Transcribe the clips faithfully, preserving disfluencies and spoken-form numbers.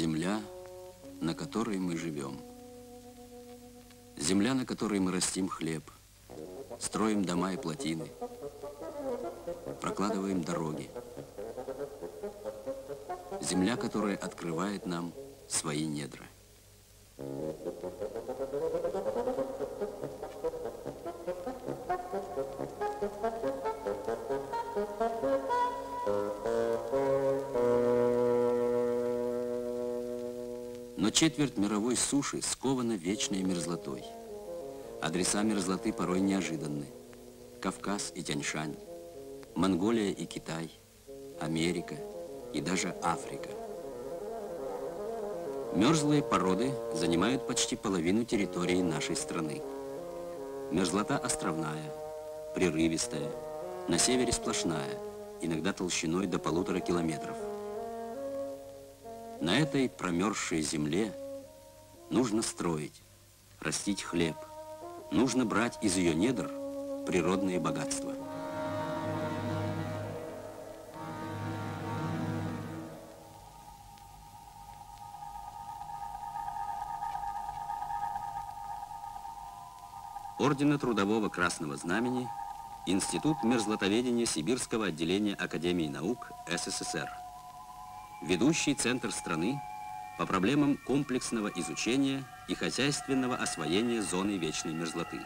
Земля, на которой мы живем. Земля, на которой мы растим хлеб, строим дома и плотины, прокладываем дороги. Земля, которая открывает нам свои недра. Но четверть мировой суши скована вечной мерзлотой. Адреса мерзлоты порой неожиданны. Кавказ и Тянь-Шань, Монголия и Китай, Америка и даже Африка. Мерзлые породы занимают почти половину территории нашей страны. Мерзлота островная, прерывистая, на севере сплошная, иногда толщиной до полутора километров. На этой промерзшей земле нужно строить, растить хлеб, нужно брать из ее недр природные богатства. Ордена Трудового Красного Знамени, Институт мерзлотоведения Сибирского отделения Академии наук СССР. Ведущий центр страны по проблемам комплексного изучения и хозяйственного освоения зоны вечной мерзлоты.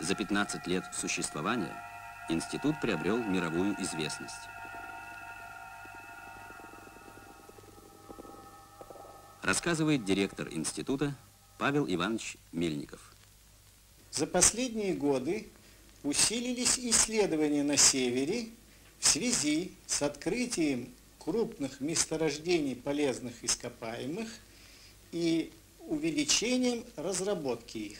За пятнадцать лет существования институт приобрел мировую известность. Рассказывает директор института Павел Иванович Мельников. За последние годы усилились исследования на севере в связи с открытием крупных месторождений полезных ископаемых и увеличением разработки их.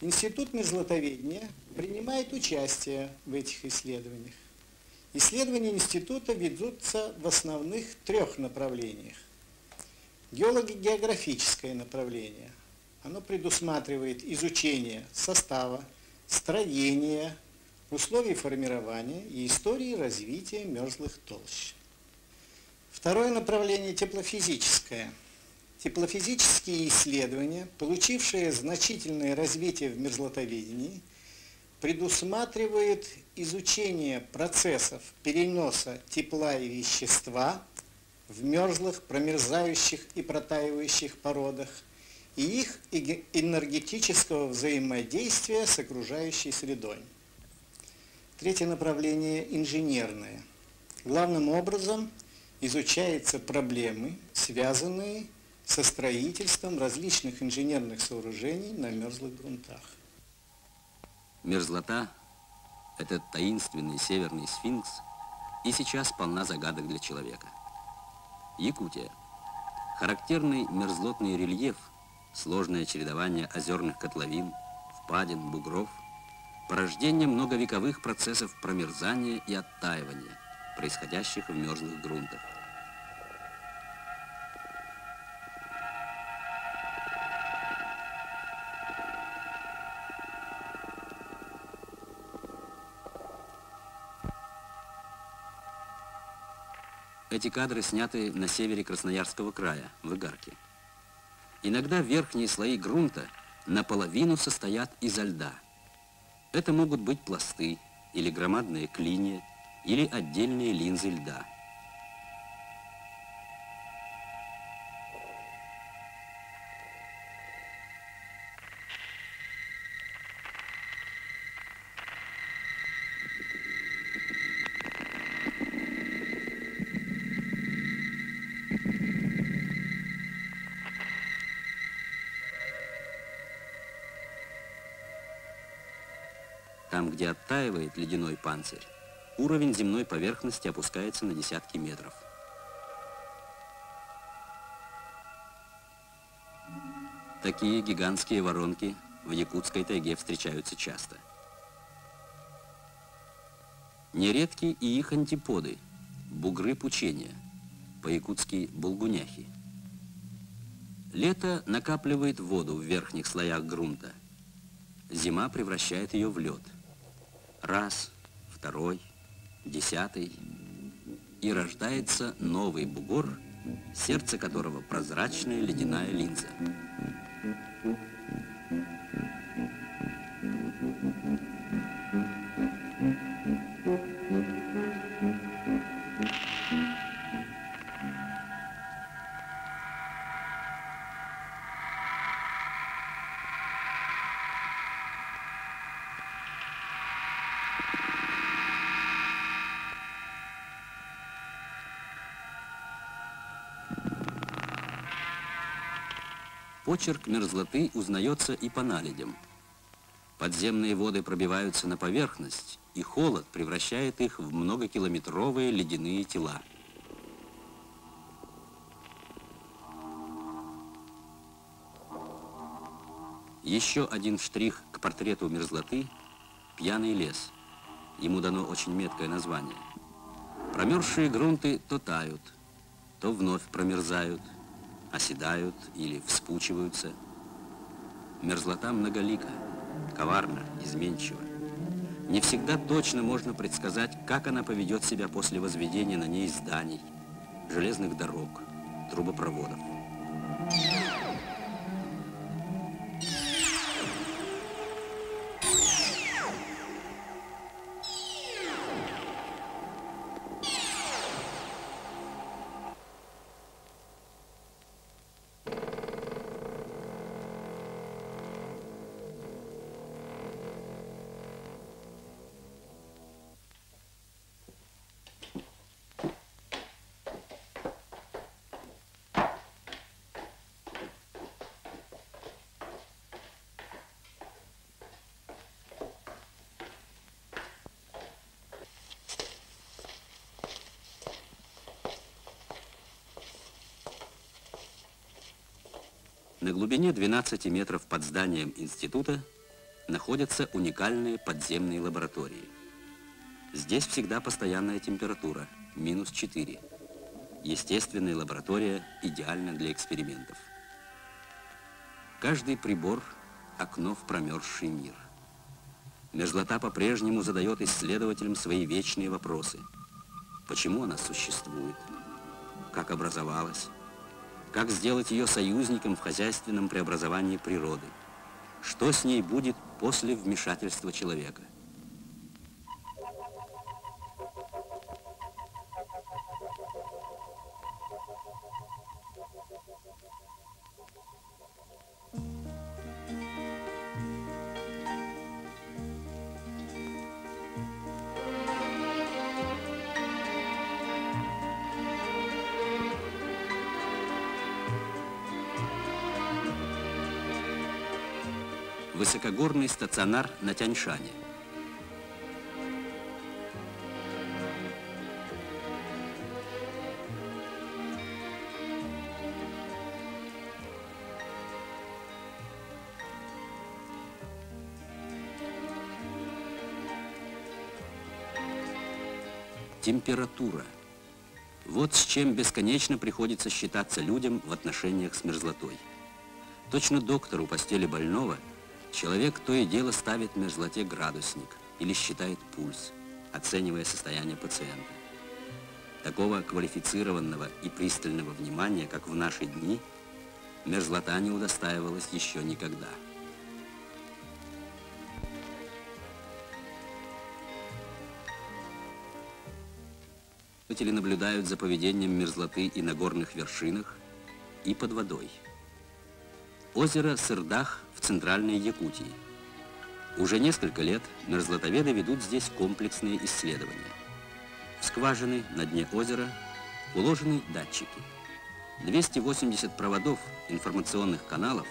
Институт мерзлотоведения принимает участие в этих исследованиях. Исследования института ведутся в основных трех направлениях. Геолого-географическое направление. Оно предусматривает изучение состава, строения, условий формирования и истории развития мерзлых толщ. Второе направление – теплофизическое. Теплофизические исследования, получившие значительное развитие в мерзлотоведении, предусматривают изучение процессов переноса тепла и вещества в мерзлых, промерзающих и протаивающих породах и их энергетического взаимодействия с окружающей средой. Третье направление – инженерное. Главным образом изучаются проблемы, связанные со строительством различных инженерных сооружений на мерзлых грунтах. Мерзлота, этот таинственный северный сфинкс, и сейчас полна загадок для человека. Якутия. Характерный мерзлотный рельеф, сложное чередование озерных котловин, впадин, бугров, порождение многовековых процессов промерзания и оттаивания, происходящих в мерзлых грунтах. Эти кадры сняты на севере Красноярского края, в Игарке. Иногда верхние слои грунта наполовину состоят изо льда. Это могут быть пласты, или громадные клинья, или отдельные линзы льда. Там, где оттаивает ледяной панцирь, уровень земной поверхности опускается на десятки метров. Такие гигантские воронки в якутской тайге встречаются часто. Нередки и их антиподы – бугры пучения, по-якутски булгуняхи. Лето накапливает воду в верхних слоях грунта. Зима превращает ее в лед. Раз, второй, десятый. и рождается новый бугор, сердце которого прозрачная ледяная линза. Почерк мерзлоты узнается и по наледям. Подземные воды пробиваются на поверхность, и холод превращает их в многокилометровые ледяные тела. Еще один штрих к портрету мерзлоты – пьяный лес. Ему дано очень меткое название. Промерзшие грунты то тают, то вновь промерзают, оседают или вспучиваются. Мерзлота многолика, коварна, изменчива. Не всегда точно можно предсказать, как она поведет себя после возведения на ней зданий, железных дорог, трубопроводов. На глубине двенадцати метров под зданием института находятся уникальные подземные лаборатории. Здесь всегда постоянная температура, минус четыре. Естественная лаборатория идеальна для экспериментов. Каждый прибор – окно в промерзший мир. Мерзлота по-прежнему задает исследователям свои вечные вопросы. Почему она существует? Как образовалась? Как сделать ее союзником в хозяйственном преобразовании природы? Что с ней будет после вмешательства человека? Высокогорный стационар на Тянь-Шане. Температура. Вот с чем бесконечно приходится считаться людям в отношениях с мерзлотой. Точно доктор у постели больного, человек то и дело ставит мерзлоте градусник или считает пульс, оценивая состояние пациента. Такого квалифицированного и пристального внимания, как в наши дни, мерзлота не удостаивалась еще никогда. Исследователи наблюдают за поведением мерзлоты и на горных вершинах, и под водой. Озеро Сырдах в Центральной Якутии. Уже несколько лет мерзлотоведы ведут здесь комплексные исследования. В скважины на дне озера уложены датчики. двести восемьдесят проводов информационных каналов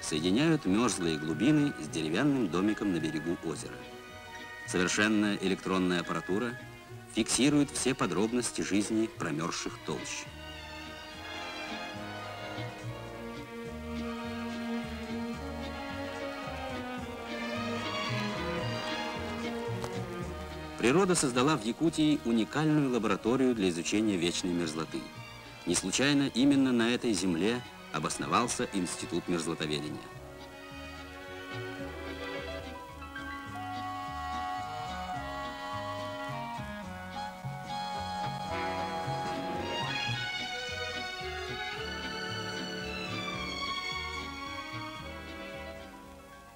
соединяют мерзлые глубины с деревянным домиком на берегу озера. Совершенная электронная аппаратура фиксирует все подробности жизни промерзших толщ. Природа создала в Якутии уникальную лабораторию для изучения вечной мерзлоты. Не случайно именно на этой земле обосновался Институт мерзлотоведения.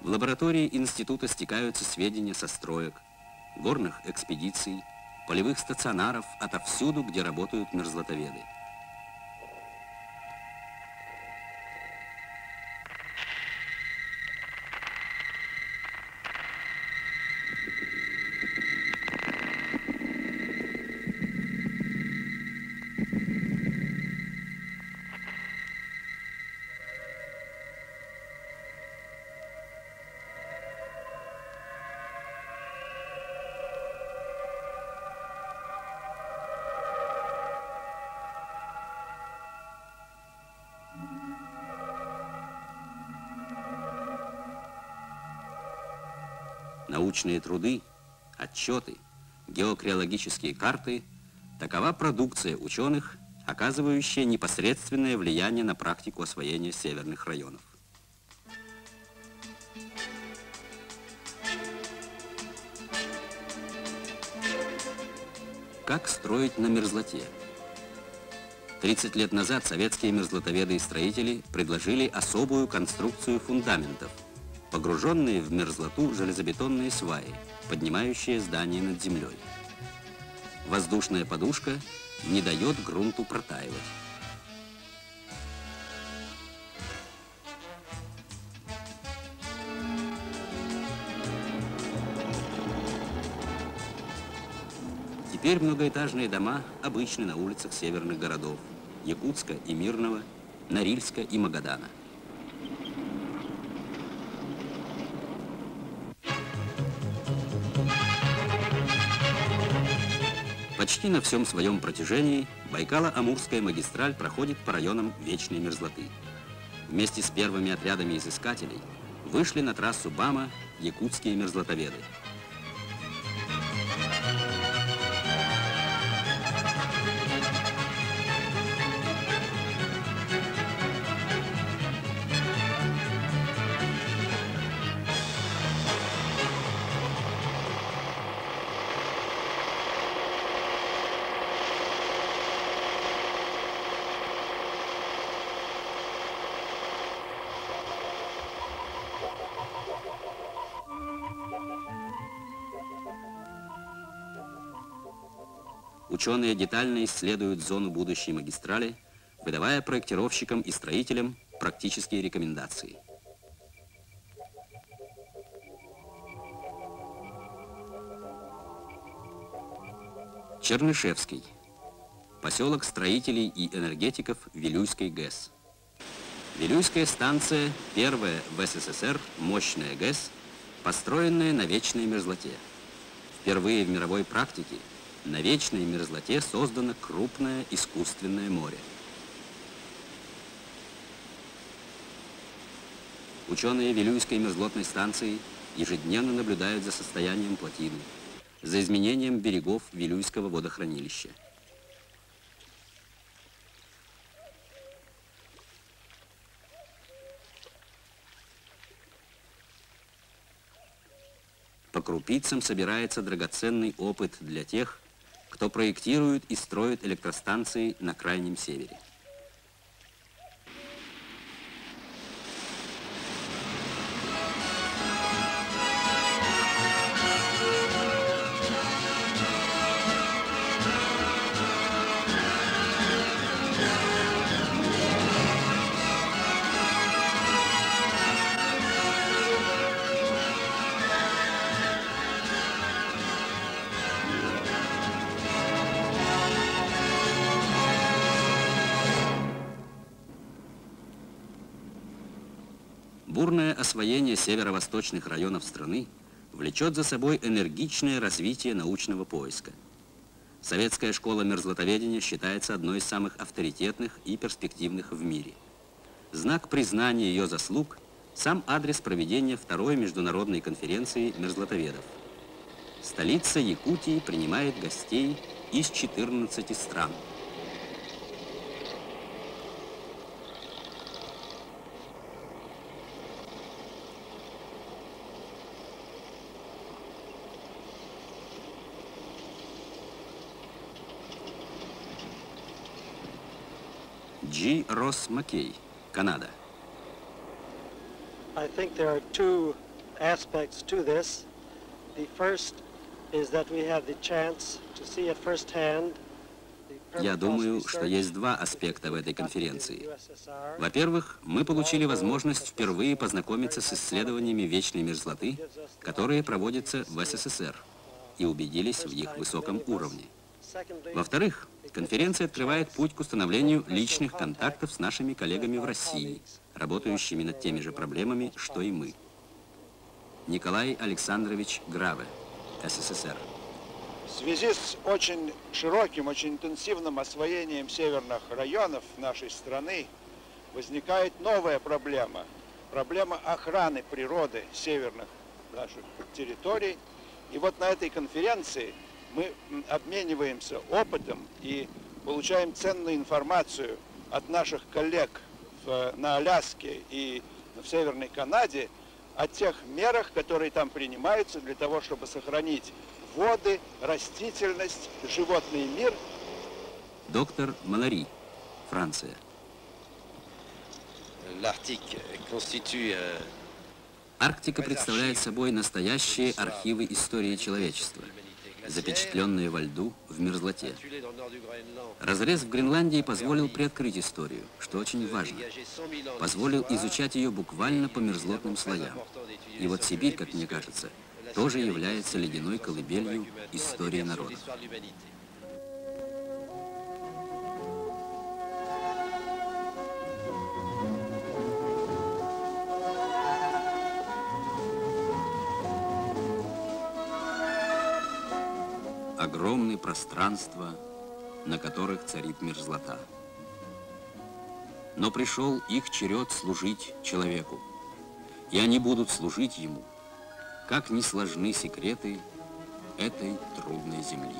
В лаборатории института стекаются сведения со строек, горных экспедиций, полевых стационаров, отовсюду, где работают мерзлотоведы. Научные труды, отчеты, геокриологические карты – такова продукция ученых, оказывающая непосредственное влияние на практику освоения северных районов. Как строить на мерзлоте? тридцать лет назад советские мерзлотоведы и строители предложили особую конструкцию фундаментов, погруженные в мерзлоту железобетонные сваи, поднимающие здание над землей. Воздушная подушка не дает грунту протаивать. Теперь многоэтажные дома обычны на улицах северных городов Якутска и Мирного, Норильска и Магадана. Почти на всем своем протяжении Байкало-Амурская магистраль проходит по районам вечной мерзлоты. Вместе с первыми отрядами изыскателей вышли на трассу БАМа якутские мерзлотоведы. Ученые детально исследуют зону будущей магистрали, выдавая проектировщикам и строителям практические рекомендации. Чернышевский. Поселок строителей и энергетиков Вилюйской ГЭС. Вилюйская станция – первая в СССР мощная ГЭС, построенная на вечной мерзлоте. Впервые в мировой практике на вечной мерзлоте создано крупное искусственное море. Ученые Вилюйской мерзлотной станции ежедневно наблюдают за состоянием плотины, за изменением берегов Вилюйского водохранилища. По крупицам собирается драгоценный опыт для тех, кто проектирует и строит электростанции на Крайнем Севере. Бурное освоение северо-восточных районов страны влечет за собой энергичное развитие научного поиска. Советская школа мерзлотоведения считается одной из самых авторитетных и перспективных в мире. Знак признания ее заслуг – сам адрес проведения второй международной конференции мерзлотоведов. Столица Якутии принимает гостей из четырнадцати стран. Джи Рос Маккей, Канада. aspects to this. The first is that we have the chance to see at first hand. Я думаю, что есть два аспекта в этой конференции. Во-первых, мы получили возможность впервые познакомиться с исследованиями вечной мерзлоты, которые проводятся в СССР, и убедились в их высоком уровне. Во-вторых, конференция открывает путь к установлению личных контактов с нашими коллегами в России, работающими над теми же проблемами, что и мы. Николай Александрович Граве, СССР. В связи с очень широким, очень интенсивным освоением северных районов нашей страны возникает новая проблема. Проблема охраны природы северных наших территорий. И вот на этой конференции мы обмениваемся опытом и получаем ценную информацию от наших коллег в, на Аляске и в Северной Канаде о тех мерах, которые там принимаются для того, чтобы сохранить воды, растительность, животный мир. Доктор Малари, Франция. Арктика представляет собой настоящие архивы истории человечества, запечатленные во льду в мерзлоте. Разрез в Гренландии позволил приоткрыть историю, что очень важно. Позволил изучать ее буквально по мерзлотным слоям. И вот Сибирь, как мне кажется, тоже является ледяной колыбелью истории народа. Огромные пространства, на которых царит мерзлота. Но пришел их черед служить человеку, и они будут служить ему. Как ни сложны секреты этой трудной земли.